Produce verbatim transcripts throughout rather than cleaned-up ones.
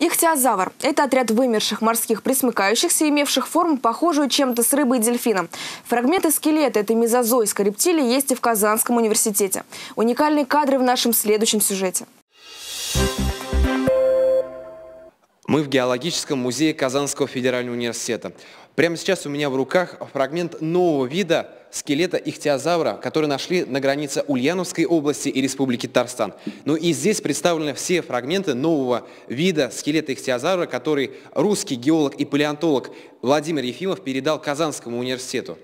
Ихтиозавр – это отряд вымерших морских пресмыкающихся, имевших форму, похожую чем-то с рыбой и дельфином. Фрагменты скелета этой мезозойской рептилии есть и в Казанском университете. Уникальные кадры в нашем следующем сюжете. Мы в геологическом музее Казанского федерального университета. Прямо сейчас у меня в руках фрагмент нового вида скелета ихтиозавра, который нашли на границе Ульяновской области и Республики Татарстан. Ну и здесь представлены все фрагменты нового вида скелета ихтиозавра, который русский геолог и палеонтолог Владимир Ефимов передал Казанскому университету.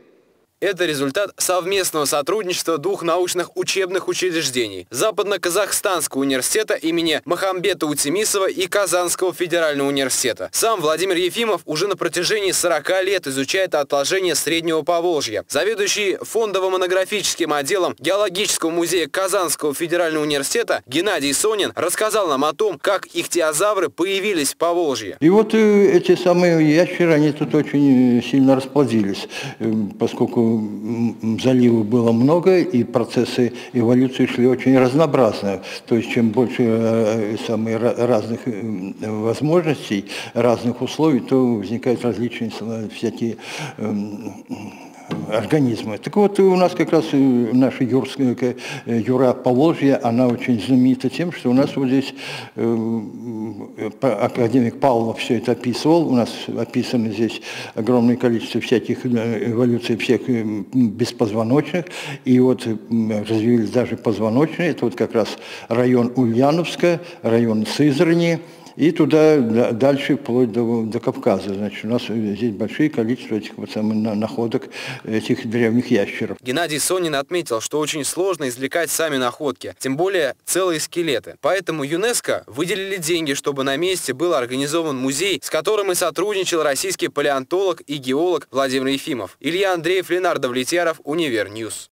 Это результат совместного сотрудничества двух научных учебных учреждений – Западно-Казахстанского университета имени Махамбета Утимисова и Казанского федерального университета. Сам Владимир Ефимов уже на протяжении сорока лет изучает отложения Среднего Поволжья. Заведующий фондово-монографическим отделом Геологического музея Казанского федерального университета Геннадий Сонин рассказал нам о том, как ихтиозавры появились в Поволжье. И вот эти самые ящеры, они тут очень сильно расплодились, поскольку заливов было много, и процессы эволюции шли очень разнообразно. То есть, чем больше самых разных возможностей, разных условий, то возникают различные всякие организмы. Так вот, у нас как раз наша юрская, юра Поволжья, она очень знаменита тем, что у нас вот здесь э, академик Павлов все это описывал, у нас описано здесь огромное количество всяких эволюций всех беспозвоночных, и вот развились даже позвоночные, это вот как раз район Ульяновска, район Сызрани, и туда дальше, вплоть до, до Кавказа. Значит, у нас здесь большое количество этих вот самых находок, этих древних ящеров. Геннадий Сонин отметил, что очень сложно извлекать сами находки, тем более целые скелеты. Поэтому ЮНЕСКО выделили деньги, чтобы на месте был организован музей, с которым и сотрудничал российский палеонтолог и геолог Владимир Ефимов. Илья Андреев, Ленар Давлетьяров, Универньюз.